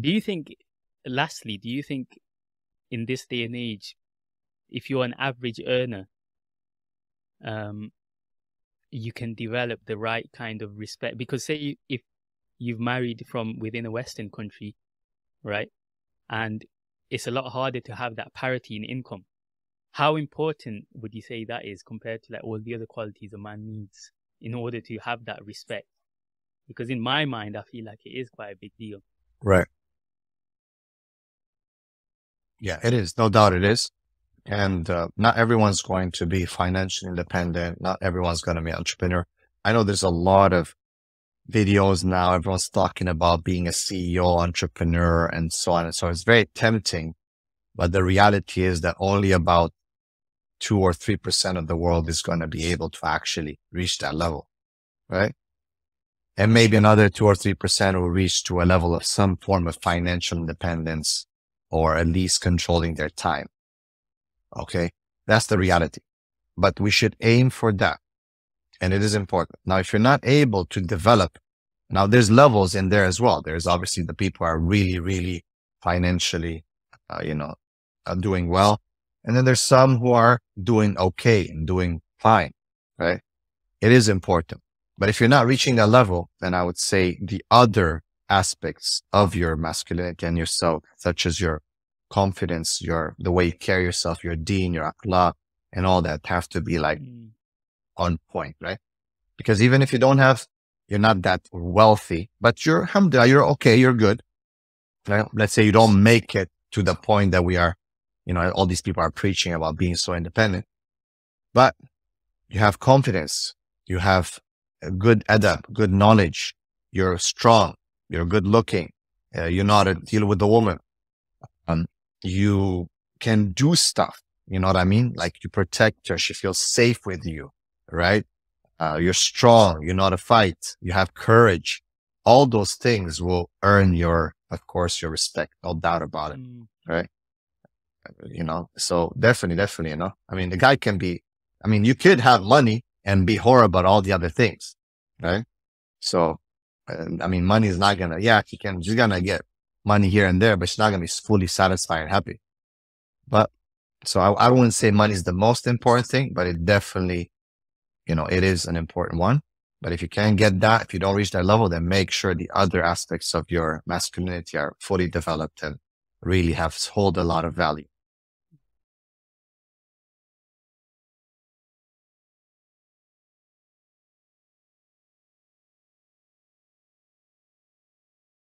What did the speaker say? Do you think, lastly, do you think in this day and age, if you're an average earner, you can develop the right kind of respect? Because say you, if you've married from within a Western country, right, and it's a lot harder to have that parity in income, how important would you say that is compared to like all the other qualities a man needs in order to have that respect? Because in my mind, I feel like it is quite a big deal. Right. Yeah, it is. No doubt it is. And not everyone's going to be financially independent. Not everyone's going to be an entrepreneur. I know there's a lot of videos now. Everyone's talking about being a CEO, entrepreneur, and so on. And so it's very tempting. But the reality is that only about 2 or 3% of the world is going to be able to actually reach that level, right? And maybe another 2 or 3% will reach to a level of some form of financial independence or at least controlling their time. Okay. That's the reality, but we should aim for that. And it is important. Now, if you're not able to develop, now there's levels in there as well. There's obviously the people who are really, really financially, doing well. And then there's some who are doing okay and doing fine, right? It is important. But if you're not reaching that level, then I would say the other aspects of your masculinity and yourself, such as your confidence, the way you carry yourself, your deen, your akhla, and all that have to be like on point, right? Because even if you don't have, you're not that wealthy, but you're alhamdulillah, you're okay, you're good. Right? Let's say you don't make it to the point that we are, all these people are preaching about being so independent, but you have confidence, you have a good adab, good knowledge, you're strong, you're good looking, you know how to deal with the woman. You can do stuff, you know what I mean? Like you protect her, she feels safe with you, right? You're strong, you know how to fight, you have courage. All those things will earn your respect, no doubt about it, right? So definitely, I mean, the guy can be, you could have money and be horrible about all the other things, right? So, money is not gonna, she's gonna get money here and there, but she's not gonna be fully satisfied and happy. But so I wouldn't say money is the most important thing, but it definitely, it is an important one. But if you can't get that, if you don't reach that level, then make sure the other aspects of your masculinity are fully developed and really hold a lot of value.